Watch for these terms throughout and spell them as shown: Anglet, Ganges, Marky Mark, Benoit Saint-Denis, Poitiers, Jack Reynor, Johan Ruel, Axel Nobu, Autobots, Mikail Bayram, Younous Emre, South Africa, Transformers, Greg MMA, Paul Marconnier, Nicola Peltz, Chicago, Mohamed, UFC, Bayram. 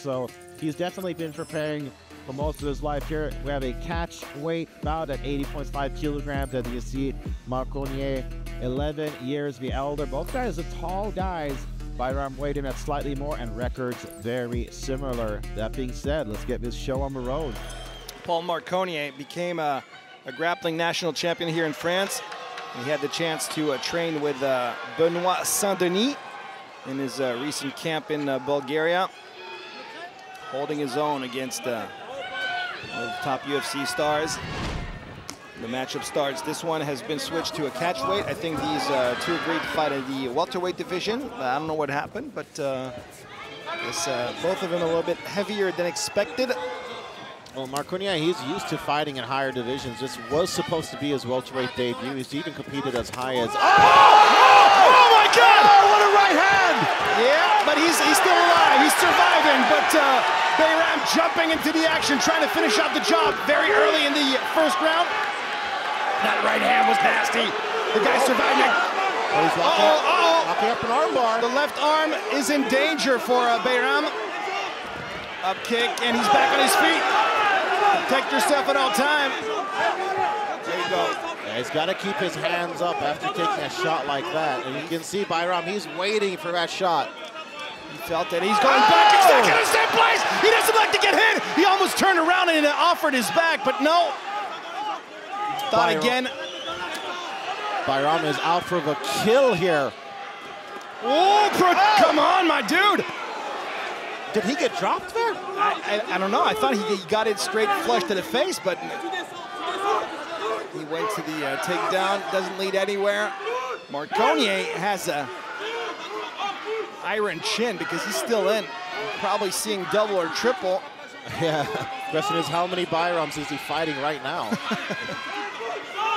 So he's definitely been preparing for most of his life here. We have a catch weight bout at 80.5 kilograms that you see Marconnier, 11 years the elder. Both guys are tall guys. Bayram weighed him at slightly more, and records very similar. That being said, let's get this show on the road. Paul Marconnier became a grappling national champion here in France. And he had the chance to train with Benoit Saint-Denis in his recent camp in Bulgaria, holding his own against one of the top UFC stars. The matchup starts. This one has been switched to a catch weight. I think these two agreed to fight in the welterweight division. I don't know what happened, but both of them a little bit heavier than expected. Well, Marconnier, he's used to fighting in higher divisions. This was supposed to be his welterweight debut. He's even competed as high as... Oh my God! Oh, what a right hand! Yeah, but he's still alive. He's surviving, but... Bayram jumping into the action, trying to finish out the job very early in the first round. That right hand was nasty. The guy survived it. Oh, he's locking up an arm bar. The left arm is in danger for Bayram. Up kick, and he's back on his feet. Protect yourself at all times. There you go. Yeah, he's got to keep his hands up after taking a shot like that. And you can see Bayram, he's waiting for that shot. He felt that. He's going back. He's not going to stay place. He doesn't like to get hit. He almost turned around and offered his back, but no. Thought again. Bayram is out for the kill here. Oh, come on, my dude. Did he get dropped there? I don't know. I thought he got it straight flush to the face, but he went to the takedown. Doesn't lead anywhere. Marconnier has a iron chin because he's still in. Probably seeing double or triple. Yeah. Question is, how many Bayrams is he fighting right now?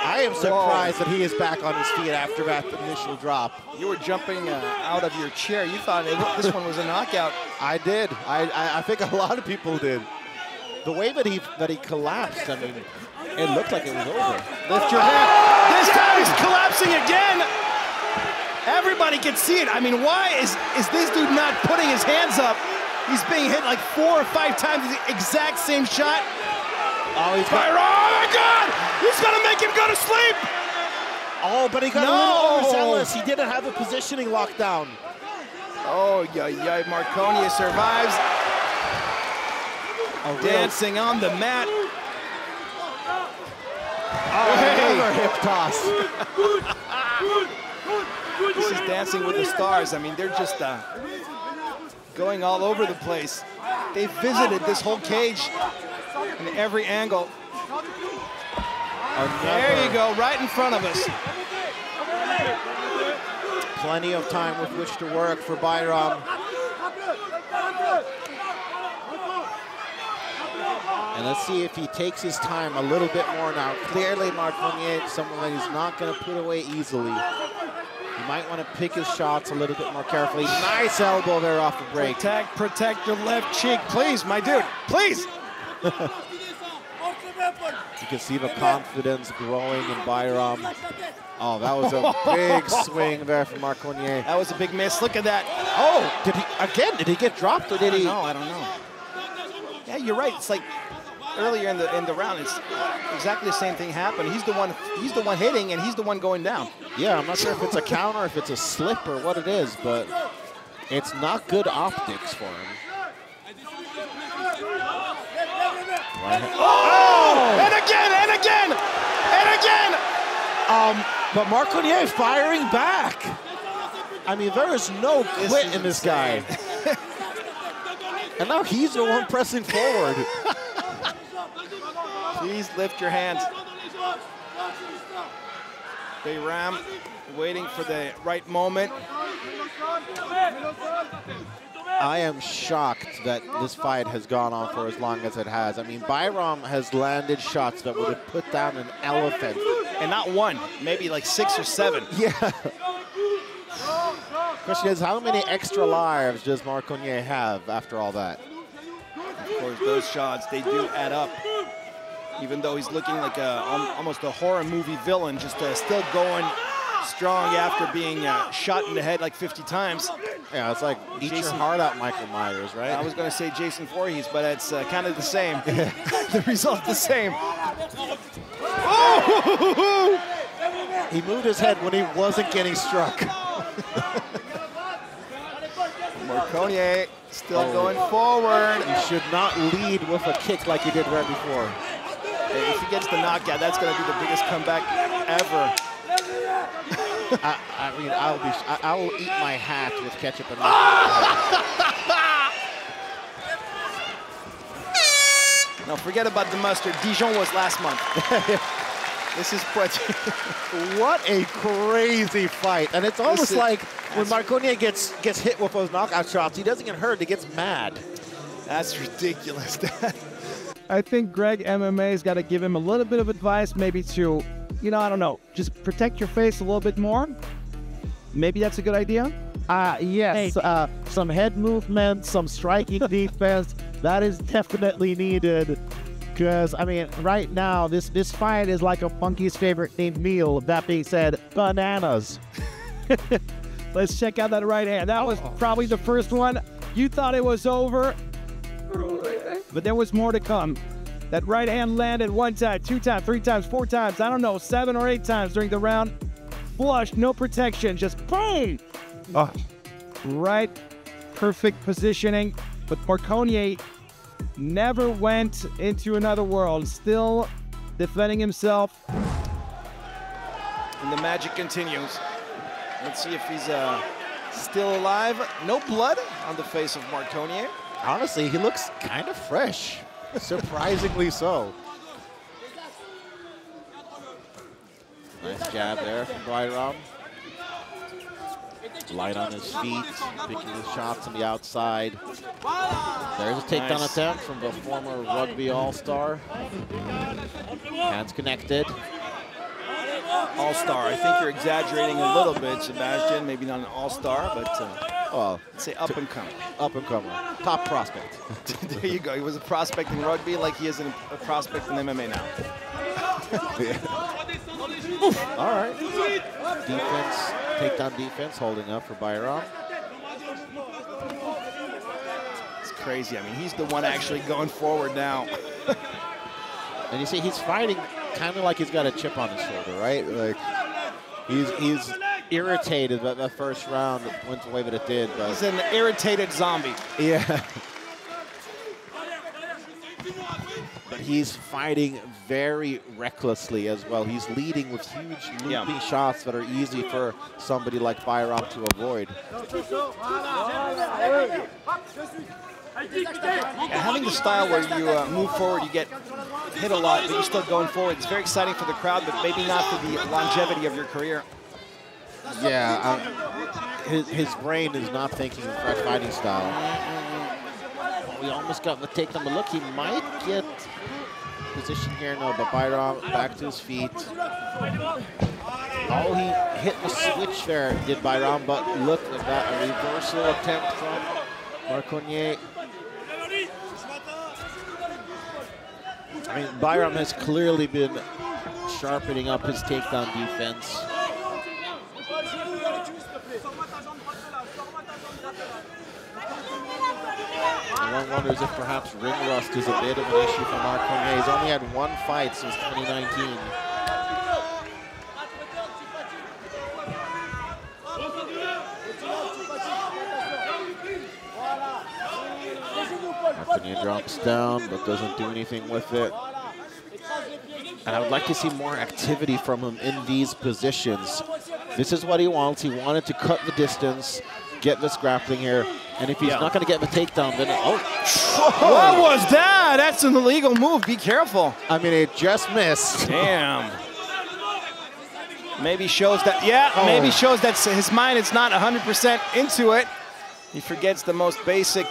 I am surprised that he is back on his feet after that initial drop. You were jumping out of your chair. You thought this one was a knockout. I did. I think a lot of people did. The way that he collapsed, I mean, it looked like it was over. Lift your hand. This time he's collapsing again. Everybody can see it. I mean, why is this dude not putting his hands up? He's being hit like 4 or 5 times the exact same shot. Oh, he's got... Oh my God! He's gonna make him go to sleep! Oh, but he got a little overzealous. He didn't have the positioning locked down. Oh, yeah, yeah. Marconnier survives. Dancing on the mat. Oh, another hip toss. This is Dancing with the Stars. I mean, they're just... going all over the place. They visited this whole cage in every angle. There you go, right in front of us. Plenty of time with which to work for Bayram. And let's see if he takes his time a little bit more now. Clearly, Marconnier is someone that he's not going to put away easily. He might want to pick his shots a little bit more carefully. Nice elbow there off the break. Protect your left cheek, please, my dude, please. You can see the confidence growing in Bayram. Oh, that was a big swing there from Marconnier. That was a big miss, look at that. Oh, did he get dropped or did he? No, I don't know. Yeah, you're right, it's like earlier in the round, it's exactly the same thing happened. He's the one hitting, and he's the one going down. Yeah, I'm not sure if it's a counter, if it's a slip, or what it is, but it's not good optics for him. Oh! And again, and again, and again! But Marconnier firing back. I mean, there is no quit in this guy. And now he's the one pressing forward. Please lift your hands. Bayram waiting for the right moment. I am shocked that this fight has gone on for as long as it has. I mean, Bayram has landed shots that would have put down an elephant. And not one, maybe like 6 or 7. Yeah. Question is, how many extra lives does Marconnier have after all that? Of course, those shots, they do add up. Even though he's looking like almost a horror movie villain, just still going strong after being shot in the head like 50 times. Yeah, it's like, eat Jason, your heart out, Michael Myers, right? I was going to say Jason Voorhees, but it's kind of the same. The result's the same. Oh! He moved his head when he wasn't getting struck. Marconnier still going forward. You should not lead with a kick like you did right before. If he gets the knockout, that's going to be the biggest comeback ever. I mean, I'll eat my hat with ketchup and mustard. Now forget about the mustard. Dijon was last month. This is Poitiers. What a crazy fight. And it's almost like when Marconnier gets hit with those knockout shots, he doesn't get hurt, he gets mad. That's ridiculous. I think Greg MMA's got to give him a little bit of advice, maybe to, you know, I don't know, just protect your face a little bit more. Maybe that's a good idea? Yes, hey. Some head movement, some striking defense, that is definitely needed. Because, I mean, right now, this fight is like a monkey's favorite named meal. That being said, bananas. Let's check out that right hand. That was probably the first one. You thought it was over, but there was more to come. That right hand landed one time, two times, three times, four times, I don't know, 7 or 8 times during the round. Flush, no protection, just boom! Oh. Right, perfect positioning. But Marconnier never went into another world, still defending himself. And the magic continues. Let's see if he's still alive. No blood on the face of Marconnier. Honestly, he looks kind of fresh. Surprisingly so. Nice jab there from Bayram. Light on his feet, picking his shots on the outside. There's a takedown attempt from the former rugby all-star. Hands connected. All-star, I think you're exaggerating a little bit, Sebastian. Maybe not an all-star, but... well, say up-and-comer. Up-and-comer. Top prospect. There you go. He was a prospect in rugby like he is a prospect in MMA now. All right. Defense, takedown defense, holding up for Bayram. It's crazy. I mean, he's the one actually going forward now. And you see, he's fighting kind of like he's got a chip on his shoulder, right? Like, he's irritated that the first round went the way that it did. But he's an irritated zombie. Yeah. But he's fighting very recklessly as well. He's leading with huge looping shots that are easy for somebody like Bayram to avoid. Having the style where you move forward, you get hit a lot, but you're still going forward. It's very exciting for the crowd, but maybe not for the longevity of your career. Yeah, his brain is not thinking fresh fighting style. We almost got the takedown, but look, he might get position here. No, but Bayram back to his feet. Oh, he hit the switch there, did Bayram, but look at that, a reversal attempt from Marconnier. I mean, Bayram has clearly been sharpening up his takedown defense. One wonders if perhaps ring rust is a bit of an issue for Marconnier. He's only had 1 fight since 2019. Marconnier drops down, but doesn't do anything with it. And I would like to see more activity from him in these positions. This is what he wants. He wanted to cut the distance, get this grappling here. And if he's not going to get the takedown, then what was that? That's an illegal move. Be careful. I mean, it just missed. Damn. Maybe shows that. Yeah, maybe shows that his mind is not 100% into it. He forgets the most basic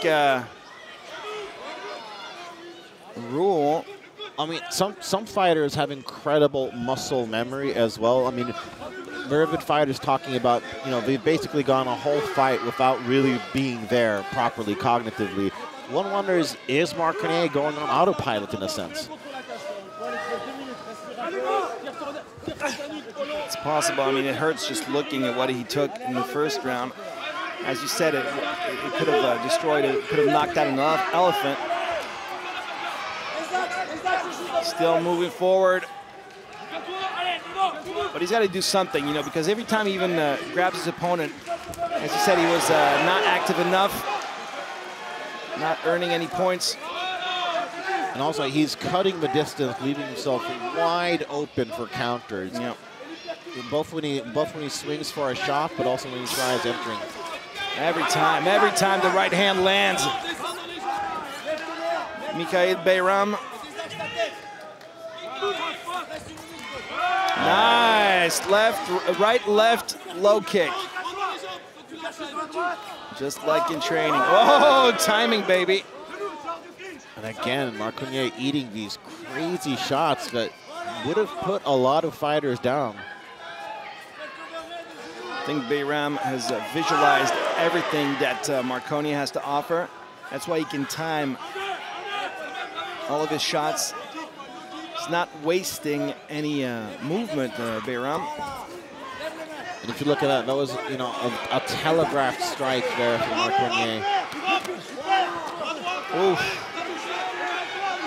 rule. I mean, some fighters have incredible muscle memory as well. I mean, Mervin fighters talking about, you know, they've basically gone a whole fight without really being there properly cognitively. One wonders, is Marconnier going on autopilot in a sense? It's possible. I mean, it hurts just looking at what he took in the first round. as you said, it could have destroyed it, could have knocked out an elephant. Still moving forward. But he's got to do something, you know, because every time he even grabs his opponent, as you said, he was not active enough, not earning any points. And also, he's cutting the distance, leaving himself wide open for counters. Yep. Both when he swings for a shot, but also when he tries entering. Every time the right hand lands. Mikail Bayram. Nice, right, left, low kick. Just like in training. Oh, timing, baby. And again, Marconnier eating these crazy shots that would have put a lot of fighters down. I think Bayram has visualized everything that Marconnier has to offer. That's why he can time all of his shots. He's not wasting any movement, Bayram. And if you look at that, that was, you know, a telegraphed strike there from Marconnier. Oof.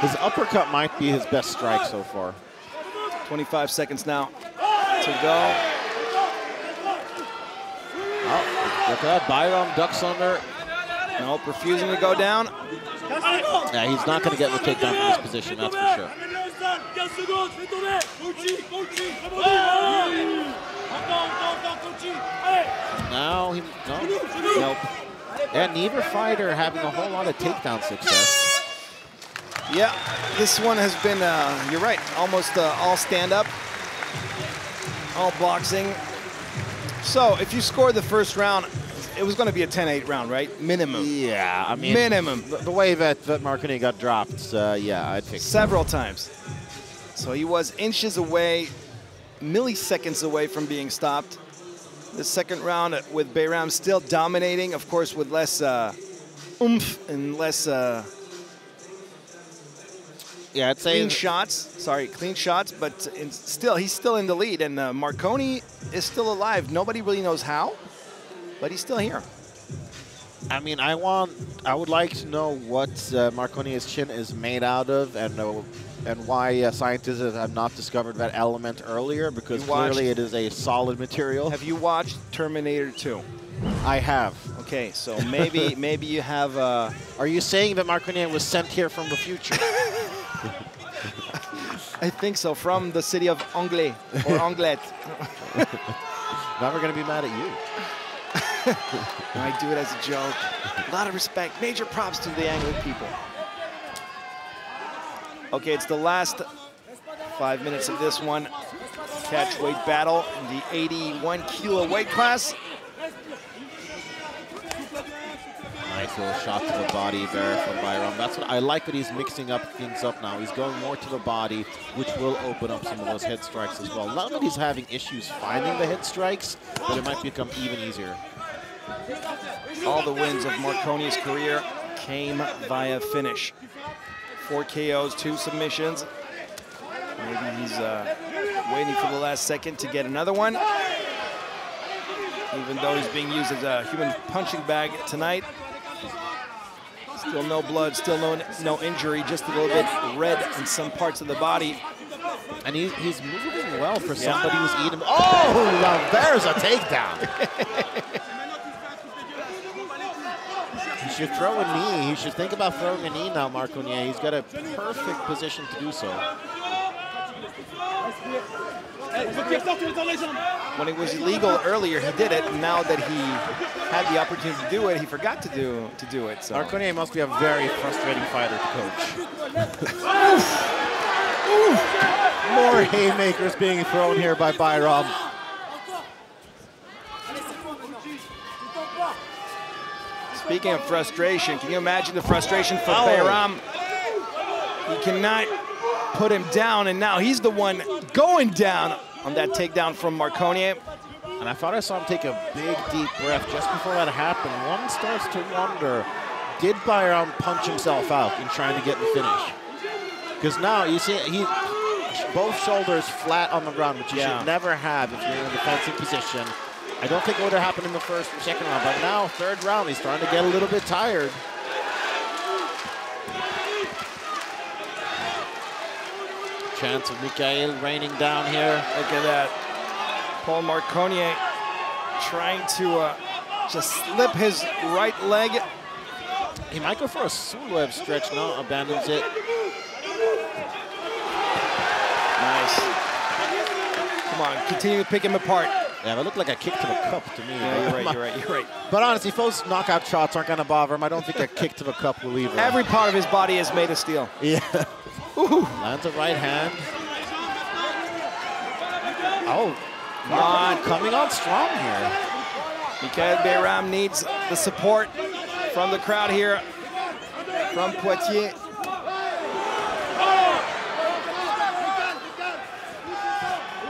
His uppercut might be his best strike so far. 25 seconds now to go. Oh, look at that, Bayram ducks under. Nope, refusing to go down. Yeah, he's not going to get the takedown from this position, that's for sure. Now he, nope. And neither fighter having a whole lot of takedown success. Yeah, this one has been, you're right, almost all stand-up, all boxing. So if you score the first round, it was going to be a 10-8 round, right? Minimum. Yeah, I mean. Minimum. The way that Marconnier got dropped, yeah, I'd pick several times. So he was inches away, milliseconds away from being stopped. The second round with Bayram still dominating, of course, with less oomph and less... yeah, I'd say clean shots. Sorry, clean shots, but still, he's still in the lead, and Marconnier is still alive. Nobody really knows how, but he's still here. I mean, I would like to know what Marconnier's chin is made out of, and why scientists have not discovered that element earlier, because clearly it is a solid material. Have you watched Terminator 2? I have. Okay, so maybe you have. Are you saying that Marconnier was sent here from the future? I think so, from the city of Anglet, or Anglet. Now we're going to be mad at you. I do it as a joke. A lot of respect. Major props to the Anglet people. Okay, it's the last 5 minutes of this one. Catch weight battle in the 81 kilo weight class. Nice little shot to the body there from Bayram. That's what I like, that he's mixing up things up now. He's going more to the body, which will open up some of those head strikes as well. Not that he's having issues finding the head strikes, but it might become even easier. All the wins of Marconnier's career came via finish. 4 KOs, 2 submissions. Maybe he's waiting for the last second to get another one. Even though he's being used as a human punching bag tonight. Still no blood, still no injury, just a little bit red in some parts of the body. And he's moving well for somebody who's eating him. Oh, now there's a takedown. He should throw a knee. He should think about throwing a knee now, Marconnier. He's got a perfect position to do so. When it was illegal earlier, he did it. Now that he had the opportunity to do it, he forgot to do it. So. Marconnier must be a very frustrating fighter to coach. More haymakers being thrown here by Bayram. Speaking of frustration, can you imagine the frustration for Bayram? He cannot put him down, and now he's the one going down on that takedown from Marconnier. And I thought I saw him take a big, deep breath just before that happened. One starts to wonder, did Bayram punch himself out in trying to get the finish? Because now, you see, both shoulders flat on the ground, which you should never have if you're in a defensive position. I don't think it would have happened in the first or second round, but now third round, he's starting to get a little bit tired. Chance of Mikail raining down here. Look at that. Paul Marconnier trying to just slip his right leg. He might go for a Sulev stretch now, abandons it. Nice. Come on, continue to pick him apart. Yeah, that looked like a kick to the cup to me. Yeah, you're right. But honestly, those knockout shots aren't going to bother him. I don't think a kick to the cup will either. Every part of his body is made of steel. Yeah. Ooh. Lands a right hand. Oh, Marconnier coming on strong here. Mikail Bayram needs the support from the crowd here, from Poitiers.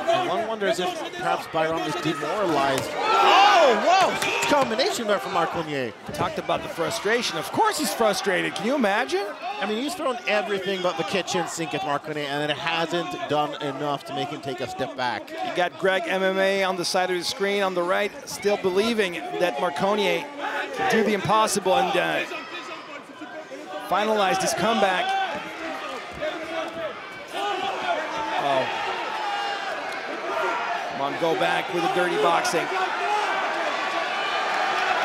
And one wonders if perhaps Bayram is demoralized. Oh, whoa! Combination there from Marconnier. Talked about the frustration. Of course he's frustrated. Can you imagine? I mean, he's thrown everything but the kitchen sink at Marconnier, and it hasn't done enough to make him take a step back. You got Greg MMA on the side of the screen on the right, still believing that Marconnier can do the impossible and finalized his comeback. Oh. Come on, go back with the dirty boxing.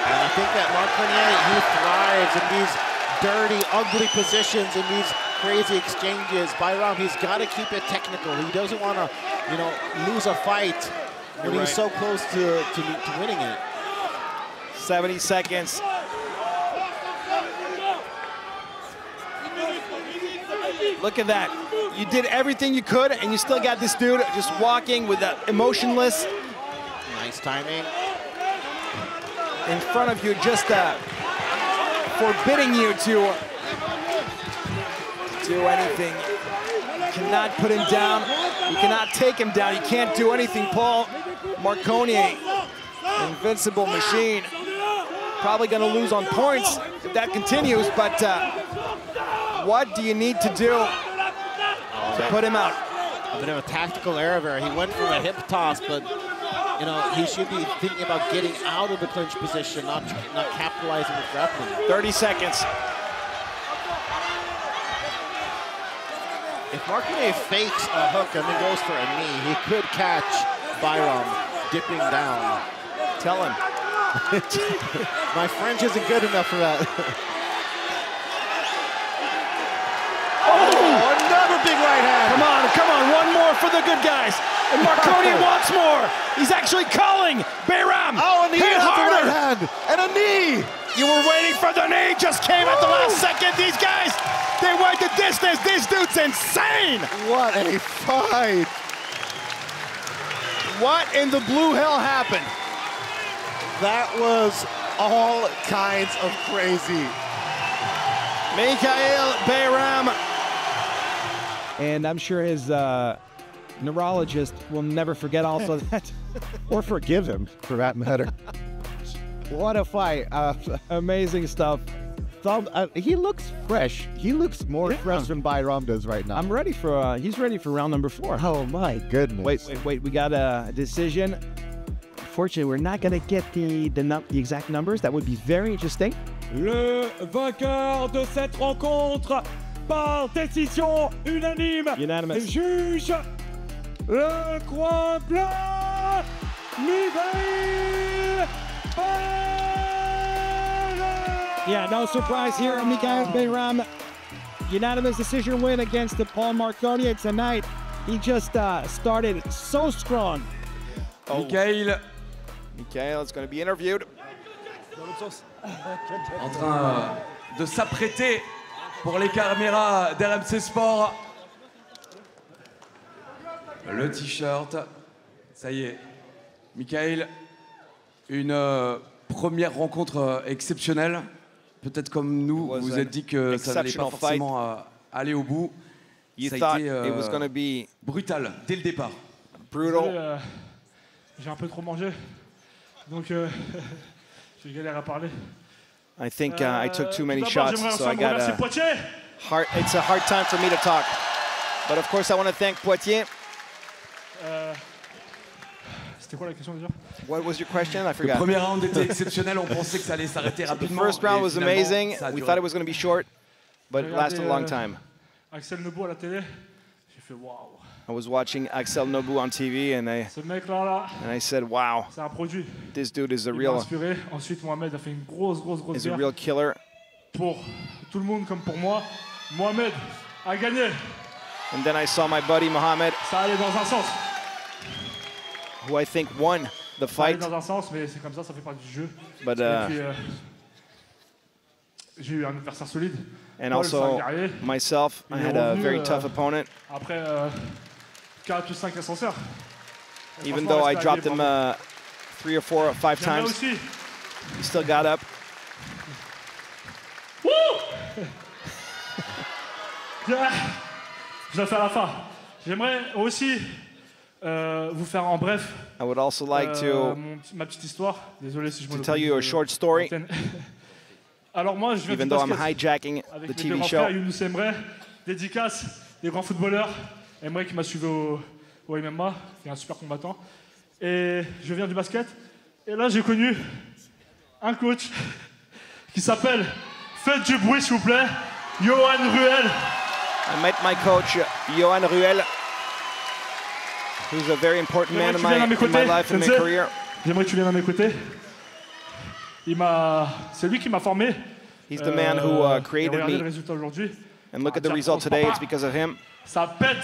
And I think that Marconnier, he thrives in these dirty, ugly positions, in these crazy exchanges. Bayram, he's got to keep it technical. He doesn't want to, you know, lose a fight when he's so close to winning it. 70 seconds. Look at that. You did everything you could, and you still got this dude just walking with that emotionless. Nice timing. In front of you, just forbidding you to do anything. You cannot put him down. You cannot take him down. You can't do anything, Paul Marconnier. Invincible machine. Probably going to lose on points if that continues, but what do you need to do to put him out? A bit of a tactical error there. He went for a hip toss, but you know, he should be thinking about getting out of the clinch position, not capitalizing with grappling. 30 seconds. If Marconnier fakes a hook and then goes for a knee, he could catch Bayram dipping down. Tell him. My French isn't good enough for that. Oh, another big right hand. Come on, one more for the good guys. And Marconnier wants more. He's actually calling Bayram. Oh, and he hit harder. Right hand. And a knee. You were waiting for the knee. Just came at the last second. These guys, they went the distance. This dude's insane. What a fight. What in the blue hell happened? That was all kinds of crazy. Mikail Bayram. And I'm sure his neurologist will never forget also that. Or forgive him, for that matter. What a fight. Amazing stuff. He looks fresh. He looks more fresh than Bayram does right now. I'm ready for, he's ready for round number 4. Oh my goodness. Wait, we got a decision. Unfortunately, we're not going to get the exact numbers. That would be very interesting. Le vainqueur de cette rencontre par décision unanime. Unanimous. Juge le coin blanc, Mikail Bayram! Yeah, no surprise here, Mikail Bayram. Unanimous decision win against the Paul Marconnier tonight. He just started so strong. Oh. Mikail is going to be interviewed. En train de s'apprêter pour les caméras d'RMC Sport. Le t-shirt, ça y est. Mikail, une première rencontre exceptionnelle. Peut-être comme nous, vous vous êtes dit que ça n'allait pas forcément aller au bout. Ça a été brutal dès le départ. Brutal. J'ai un peu trop mangé, donc j'ai galère à parler. I think I took too many shots, so I got it's a hard time for me to talk. But of course, I want to thank Poitiers. C'était quoi la question déjà? What was your question? I forgot. Le premier round était exceptionnel. On pensait que ça allait s'arrêter rapidement. The first round was amazing. We thought it was going to be short, but it lasted a long time. Axel Nobu à la télé. J'ai fait wow. I was watching Axel Nobu on TV and I said, wow, this dude is a real killer. And then I saw my buddy Mohamed, who I think won the fight. But and also myself, I had a very tough opponent. Even though I dropped him 3 or 4 or 5 times, he still got up. Woo! Je l'ai fait à la fin. J'aimerais aussi vous faire en bref. I would also like ma petite histoire. Désolé si je me tell you a short story. Alors moi, je viens de hijacking the TV show. Younous Emre, dédicace des grands footballeurs. Emre qui m'a suivi au MMA, qui est un super combattant. Et je viens du basket. Et là, j'ai connu un coach qui s'appelle, faites du bruit s'il vous plaît, Johan Ruel. I met my coach, Johan Ruel, who's a very important man in my life and my career. J'aimerais que tu viennes à mes côtés. C'est lui qui m'a formé. He's the man who created me. And look at the result today, it's because of him. Ça pète.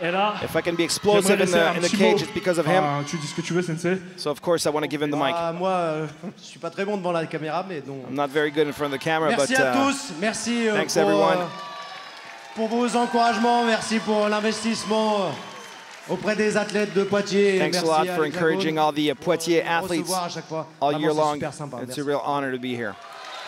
Et là, if I can be explosive in the cage, it's because of him. Tu dis ce que tu veux, sensei. So of course I want to give him the mic. Moi, je suis pas très bon devant la caméra, mais donc. I'm not very good in front of the camera, merci à tous. Merci thanks everyone. Pour vos encouragements, merci pour l'investissement auprès des athlètes de Poitiers. Thanks a lot for encouraging all the Poitiers athletes all year long. It's a real honor to be here.